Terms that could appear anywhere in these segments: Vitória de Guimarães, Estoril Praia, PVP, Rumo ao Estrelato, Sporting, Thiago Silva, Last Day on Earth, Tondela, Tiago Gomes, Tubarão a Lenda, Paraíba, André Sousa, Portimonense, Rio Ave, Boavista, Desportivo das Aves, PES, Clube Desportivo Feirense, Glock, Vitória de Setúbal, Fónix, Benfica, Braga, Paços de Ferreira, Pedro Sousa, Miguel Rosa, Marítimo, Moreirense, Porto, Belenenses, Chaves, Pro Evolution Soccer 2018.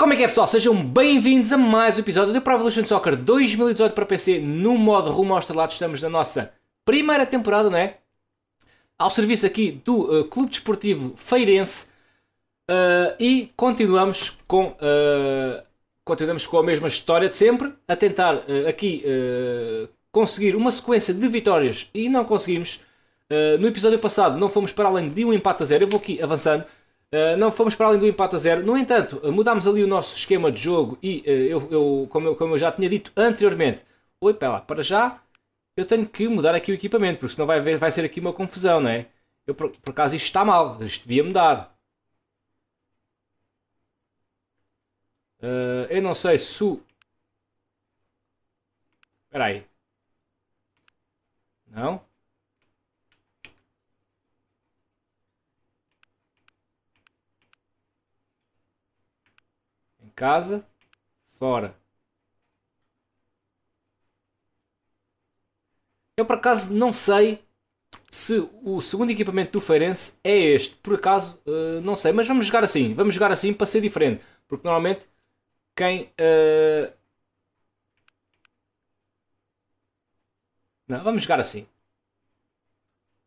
Como é que é, pessoal? Sejam bem-vindos a mais um episódio do Pro Evolution Soccer 2018 para PC no modo rumo ao estrelado. Estamos na nossa primeira temporada, não é? Ao serviço aqui do Clube Desportivo Feirense e continuamos com a mesma história de sempre, a tentar aqui conseguir uma sequência de vitórias e não conseguimos. No episódio passado não fomos para além de um empate a zero, eu vou aqui avançando, não fomos para além do empate a zero, no entanto mudámos ali o nosso esquema de jogo e como eu já tinha dito anteriormente, para já eu tenho que mudar aqui o equipamento, porque senão vai ser aqui uma confusão, não é? Eu, por acaso isto está mal, isto devia mudar. Eu não sei se... Espera aí. Não? Em casa. Fora. Eu por acaso não sei se o segundo equipamento do Feirense é este. Por acaso não sei. Mas vamos jogar assim. Vamos jogar assim para ser diferente. Porque normalmente... Não, vamos jogar assim.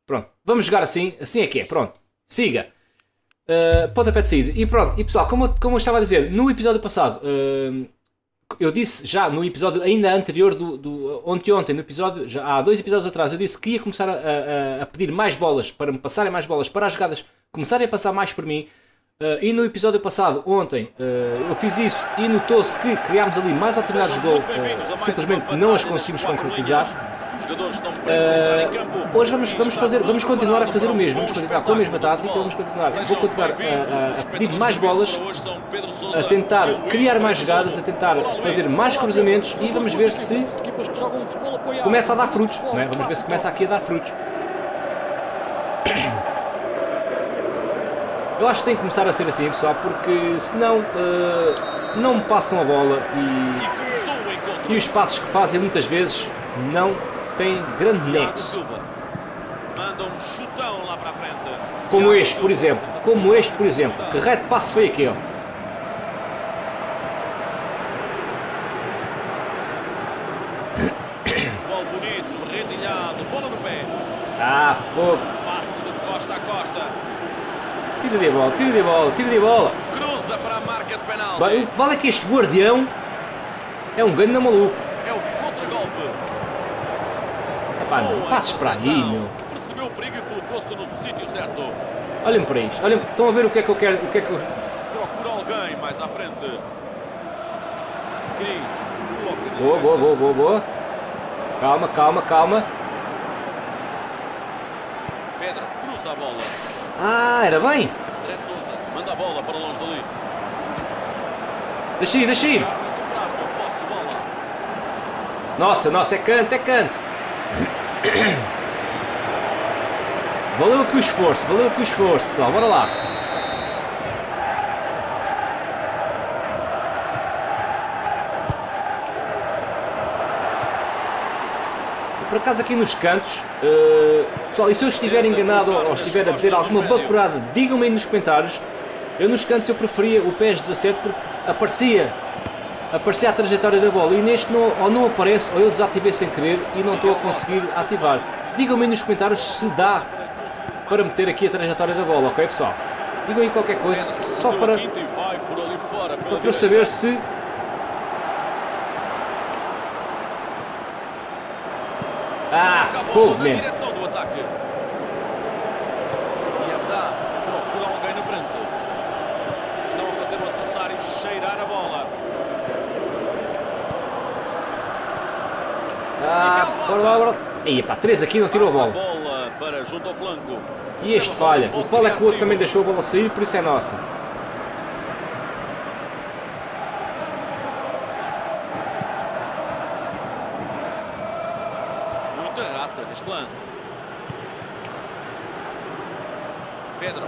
Pronto, vamos jogar assim. Assim é que é, pronto. Siga. Pontapé de saída. E pronto, e pessoal, como eu estava a dizer, no episódio passado, eu disse já no episódio ainda anterior, ontem, no episódio, já há dois episódios atrás, eu disse que ia começar a pedir mais bolas, para me passarem mais bolas, para as jogadas começarem a passar mais por mim. E no episódio passado, ontem, eu fiz isso e notou-se que criámos ali mais oportunidades de gol, simplesmente não as conseguimos concretizar. Hoje vamos continuar a fazer o mesmo, vamos continuar com a mesma tática, vou continuar a pedir mais bolas, a tentar criar mais jogadas, a tentar fazer mais cruzamentos e vamos ver se começa a dar frutos, não é? Vamos ver se começa aqui a dar frutos. Eu acho que tem que começar a ser assim, pessoal, porque senão não me passam a bola e os passos que fazem muitas vezes não têm grande nexo. Como este, por exemplo. Que reto passo foi aquele? Ah, fogo! Passe de costa a costa. Tiro de bola. Cruza para a marca de penalti. Bem, o que vale é que este guardião é um grande maluco. É o contra-golpe. Epá, não passes para ali, meu. Percebeu o perigo e colocou-se no sítio certo. Olhem para isto. Olhem, estão a ver o que é que eu quero, Procura alguém mais à frente. Cris. Boa. Calma. Pedro, cruza a bola. Ah, era bem! André Sousa manda a bola para longe dali. Deixa ir! Nossa, é canto! Valeu aqui o esforço, pessoal, bora lá! Por acaso aqui nos cantos, pessoal, e se eu estiver enganado ou estiver a dizer alguma bacurada, digam-me aí nos comentários. Eu nos cantos eu preferia o PES 17 porque aparecia a trajetória da bola e neste não aparece ou eu desativei sem querer e não estou a conseguir ativar. Digam-me aí nos comentários se dá para meter aqui a trajetória da bola, ok, pessoal? Digam aí qualquer coisa, só para eu saber se... Ah, fogo, man. Ah, bora. Aí, pá, 3 aqui não tirou a bola. E este falha. O que vale é que o outro também deixou a bola sair, por isso é nossa. Neste lance, Pedro,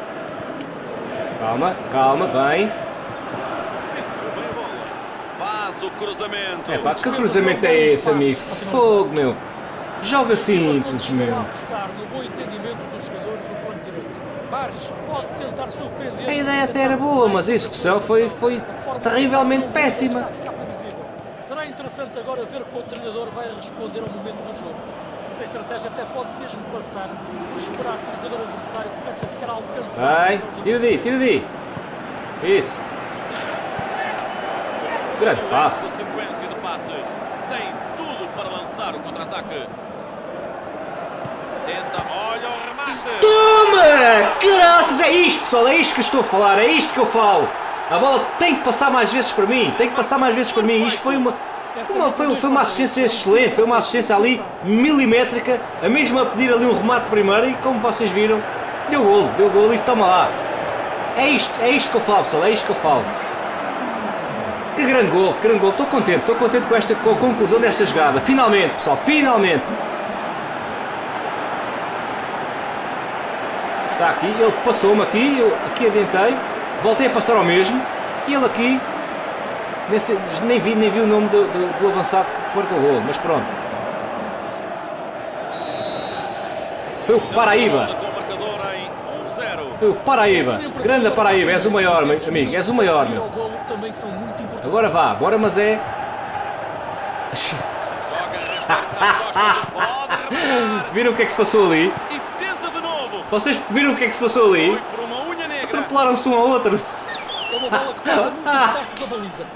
calma, bem. Faz o cruzamento. É pá, que cruzamento é esse, amigo? Fogo, meu. Joga simples, meu. A ideia até era boa, mas a execução foi terrivelmente péssima. Será interessante agora ver como o treinador vai responder ao momento do jogo. Mas a estratégia até pode mesmo passar por esperar que o jogador adversário comece a ficar alcançado. Vai, tira-lhe. Isso. Grande passe. Sequência de passes. Tem tudo para lançar o contra-ataque. Tenta, olha o remate. Toma! Graças, é isto, pessoal, é isto que eu estou a falar, é isto que eu falo. A bola tem que passar mais vezes para mim, Isto foi uma assistência excelente, foi uma assistência ali milimétrica, a mesma a pedir ali um remate primeiro e, como vocês viram, deu golo e toma lá. É isto que eu falo, pessoal, é isto que eu falo. Que grande golo, estou contente com a conclusão desta jogada, finalmente, pessoal, finalmente. Está aqui, ele passou-me aqui, eu aqui adiantei. Voltei a passar ao mesmo e ele aqui nem vi o nome do avançado que marcou o gol, mas pronto. Foi o Paraíba. Grande Paraíba, és o maior, meu amigo, és o maior. Meu. Agora vá, bora, mas é. Viram o que é que se passou ali? Vocês viram o que é que se passou ali? Atropelaram-se um ao outro. É uma bola que passa muito perto da baliza.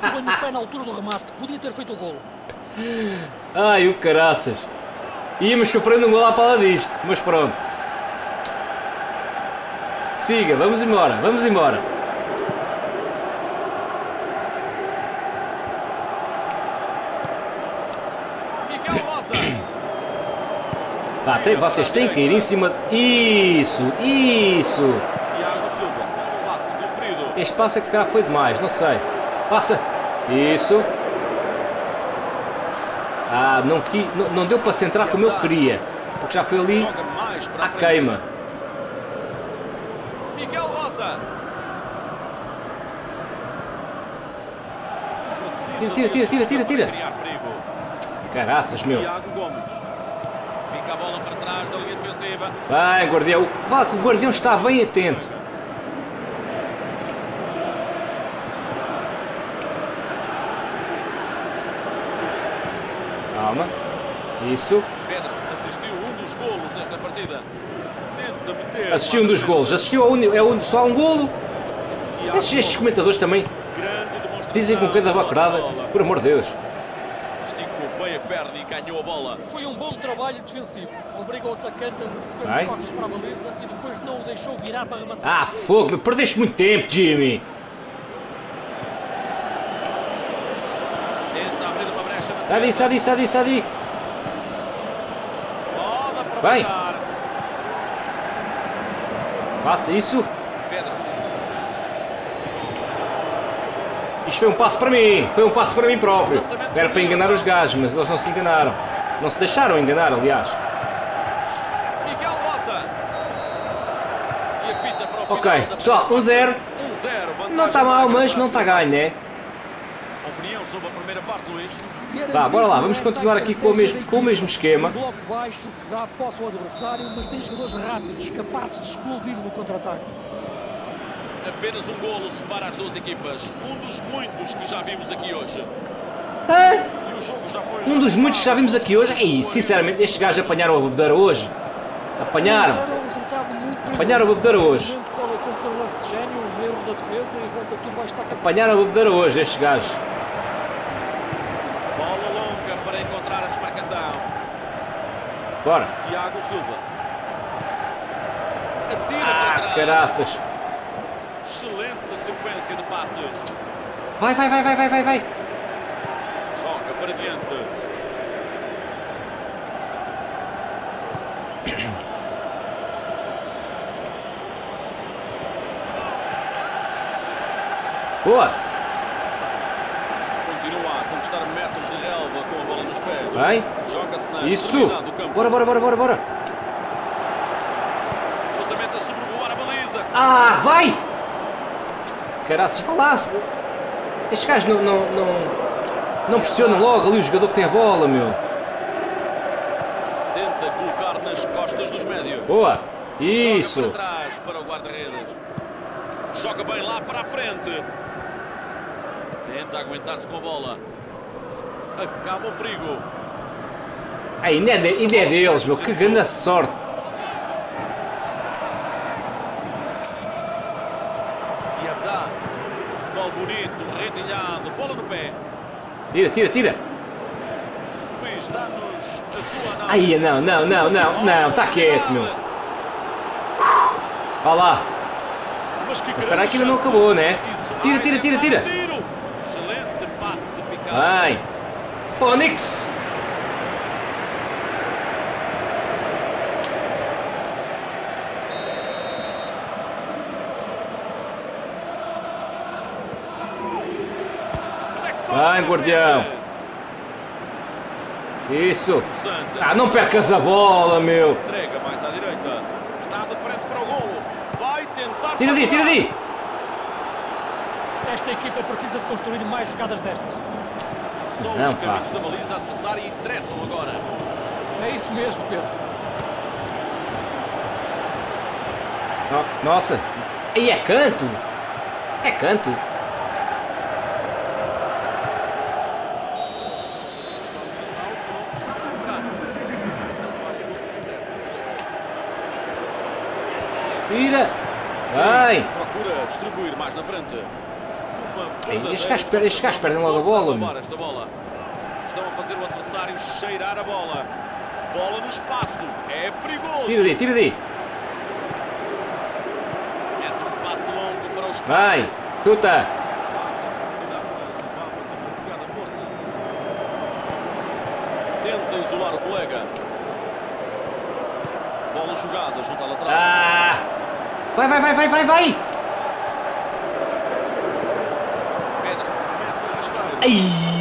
Colocou muito bem o pé na altura do remate. Podia ter feito o golo. Ai, o caraças. Íamos sofrendo um golo à pala disto. Mas pronto. Siga, vamos embora, Miguel Rosa. Vocês têm que ir em cima... Isso. Este passo é que se calhar foi demais, não sei. Passa! Isso! Ah, não deu para centrar como eu queria. Porque já foi ali à queima. Miguel Rosa! Tira! Caraças, meu! Tiago Gomes. Fica a bola para trás da linha defensiva. Bem, guardião. O guardião está bem atento. Isso. Pedro assistiu um dos golos nesta partida. Tenta meter. Assistiu um dos golos. Só a um golo. Estes comentadores também dizem com cada bacurada, por amor de Deus. Esticou bem a perna e ganhou a bola. Foi um bom trabalho defensivo. Obrigou o atacante a receber de costas para a baliza e depois não o deixou virar para rematar. Ah, fogo! Perdeste muito tempo, Jimmy. Tenta abrir uma brecha na defesa. Sadi. Bem. Passa isso. Pedro. Isto foi um passo para mim. Próprio. Era para enganar os gajos, mas eles não se enganaram. Não se deixaram enganar, aliás. Miguel Rosa. E a pita para o final. Ok, pessoal, 1-0. Não está mal, mas não está ganho, né? Opinião sobre a primeira parte, Luís. Bora lá, vamos continuar aqui com o mesmo esquema. Bloco baixo que dá posse ao adversário, mas tem jogadores rápidos, capazes de explodir no contra-ataque. Apenas um golo separa as duas equipas, um dos muitos que já vimos aqui hoje. E o jogo já foi um dos muitos que já vimos aqui hoje? E sinceramente, estes gajos apanharam a bebedeira hoje. Apanharam a bebedeira hoje. Pode acontecer um lance de gênio, um erro da defesa e volta tudo baixo da casa. Apanharam a bebedeira hoje, estes gajos. Bola longa para encontrar a desmarcação. Bora. Thiago Silva. Atira para trás. Caraças. Excelente sequência de passos. Vai. Joga para diante. Boa. Estar metros de relva com a bola nos pés. Vai. Joga-se na extremidade do campo. Bora. Cruzamento a sobrevoar a baliza. Ah, vai! Caraças, falasse. Estes gajos não pressionam logo ali o jogador que tem a bola, meu. Tenta colocar nas costas dos médios. Boa. Isso. Joga para trás para o guarda-redes. Joga bem lá para a frente. Tenta aguentar-se com a bola. Acaba o perigo. Ainda é deles, meu. Que grande sorte. E Abdá. Futebol bonito, rendilhado. Bola no pé. Tira, tira, tira. Aí, não. Está quieto, meu. Vá lá. Mas espera, que ainda não acabou, né? Tira, tira, tira, tira. Excelente passe picado. Vai. Fónix. Vai, guardião. Isso. Ah, não percas a bola, meu. Entrega mais à direita. Está de frente para o golo. Vai tentar. Tira ali, tira ali. Esta equipa precisa de construir mais jogadas destas. Só não, os caminhos da baliza adversária interessam agora. É isso mesmo, Pedro. Nossa. Aí é canto. É canto. Tira! Vai! Procura distribuir mais na frente. Estes gajos perdem logo a bola, meu. Estão a fazer o adversário cheirar a bola. Bola no espaço. É perigoso. Tira de, tira de. Mete um passo longo para o espaço. Vai! Chuta! Passa a profundidade, mas levava demasiada força. Tenta isolar o colega. Bola jogada junto à lateral. Ah! Vai, vai, vai, vai, vai, vai! Ai,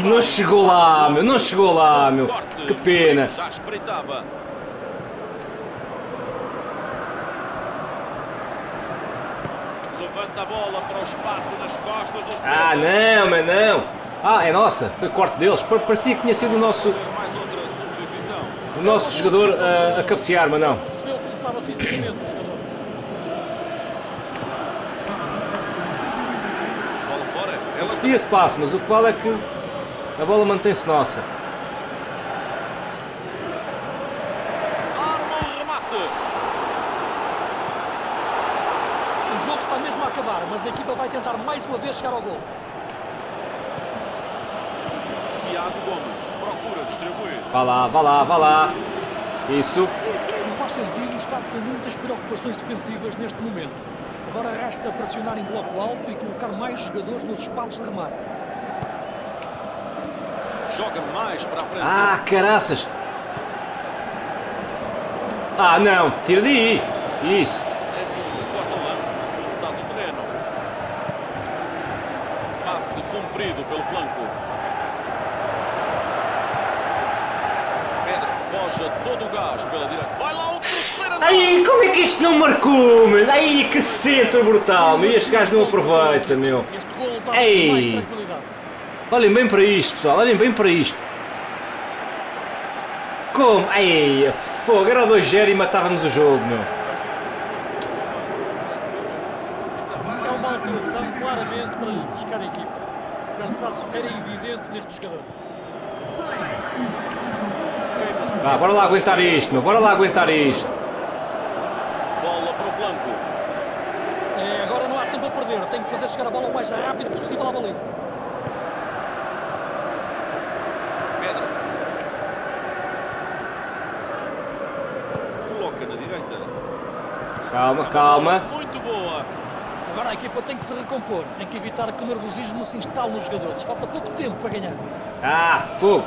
não chegou lá, meu, não chegou lá, meu. Que pena. Já espreitava. Levanta a bola para o espaço nas costas dos... Ah, não, mas não. Ah, é nossa, foi corte deles. Parecia que tinha sido o nosso... O nosso jogador a cabecear, mas não. Percebeu como estava fisicamente o jogador. Seria espaço, mas o que vale é que a bola mantém-se nossa. Arma o remate. O jogo está mesmo a acabar, mas a equipa vai tentar mais uma vez chegar ao gol. Tiago Gomes procura distribuir. Vá lá, vá lá, vá lá. Isso. Não faz sentido estar com muitas preocupações defensivas neste momento. Agora resta pressionar em bloco alto e colocar mais jogadores nos espaços de remate. Joga mais para a frente. Ah, caraças! Ah, não! Tira de aí! Isso! André Sousa corta o lance na sua metade do terreno. Passe comprido pelo flanco. Pedro foge todo o gás pela direita. Vai lá outro! Ai, como é que isto não marcou, mano? Ai, que centro brutal, meu. E este gajo não aproveita, meu. Ei. Olhem bem para isto, pessoal. Olhem bem para isto. Como? Ai, fogo. Era 2-0 e matávamos o jogo, meu. É uma alteração claramente para refrescar a equipa. O cansaço era evidente neste jogador. Ah, bora lá aguentar isto, meu. Bora lá aguentar isto. É, agora não há tempo a perder, tem que fazer chegar a bola o mais rápido possível à baliza. Pedro. Coloca na direita. Calma, calma. Muito boa. Agora a equipa tem que se recompor, tem que evitar que o nervosismo se instale nos jogadores. Falta pouco tempo para ganhar. Ah, fogo.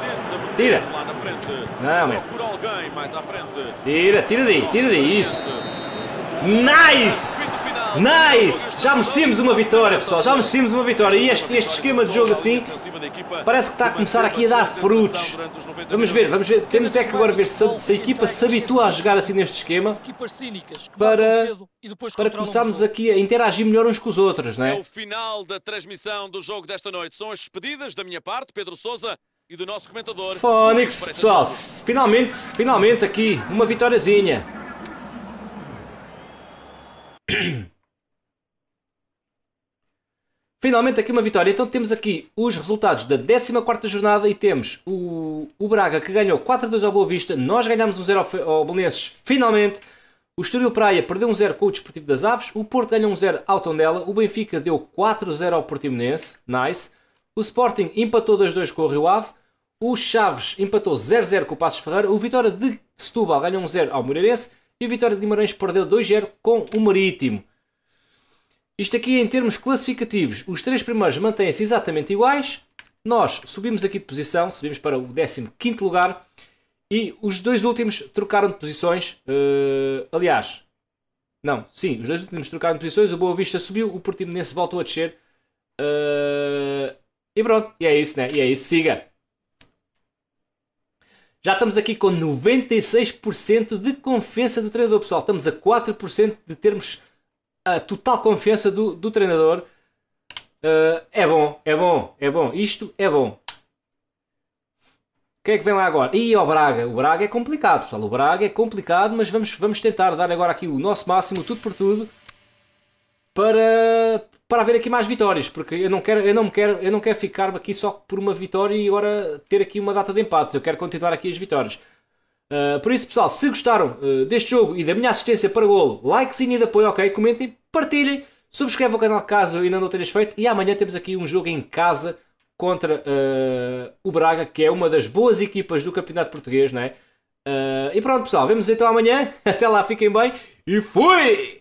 Tenta tira. Lá na frente. Não, meu. Procura alguém mais à frente. Tira, tira daí, tira daí, isso. Nice! Nice! Já merecemos uma vitória, pessoal. Já merecemos uma vitória. E este esquema de jogo assim parece que está a começar aqui a dar frutos. Vamos ver, vamos ver. Temos é que agora ver se a equipa se habitua a jogar assim neste esquema para começarmos aqui a interagir melhor uns com os outros, não é? É o final da transmissão do jogo desta noite. São as despedidas da minha parte, Pedro Sousa, e do nosso comentador Fónix, pessoal. Finalmente aqui uma vitóriazinha. Finalmente aqui uma vitória. Então temos aqui os resultados da 14ª jornada e temos o Braga que ganhou 4-2 ao Boavista. Nós ganhámos 1-0 ao Belenenses, finalmente. O Estoril Praia perdeu 1-0 com o Desportivo das Aves. O Porto ganhou 1-0 ao Tondela. O Benfica deu 4-0 ao Portimonense. Nice. O Sporting empatou 2-2 com o Rio Ave. O Chaves empatou 0-0 com o Paços de Ferreira. O Vitória de Setúbal ganhou 1-0 ao Moreirense. E o Vitória de Guimarães perdeu 2-0 com o Marítimo. Isto aqui em termos classificativos, os três primeiros mantêm-se exatamente iguais. Nós subimos aqui de posição, subimos para o 15º lugar. E os dois últimos trocaram de posições. Aliás, não, sim, os dois últimos trocaram de posições. O Boavista subiu, o Portimonense voltou a descer. E pronto, e é isso, né? E é isso, siga. Já estamos aqui com 96% de confiança do treinador, pessoal. Estamos a 4% de termos a total confiança do treinador. É bom, é bom, é bom. Isto é bom. Quem é que vem lá agora? E ao Braga. O Braga é complicado, pessoal. O Braga é complicado, mas vamos tentar dar agora aqui o nosso máximo, tudo por tudo, para haver aqui mais vitórias. Porque eu não quero ficar aqui só por uma vitória e agora ter aqui uma data de empates. Eu quero continuar aqui as vitórias. Por isso, pessoal, se gostaram deste jogo e da minha assistência para golo, likezinho e de apoio, ok? Comentem, partilhem, subscrevam o canal caso ainda não tenhas feito. E amanhã temos aqui um jogo em casa contra o Braga, que é uma das boas equipas do Campeonato Português, não é? E pronto, pessoal, vemos então amanhã. Até lá, fiquem bem e fui!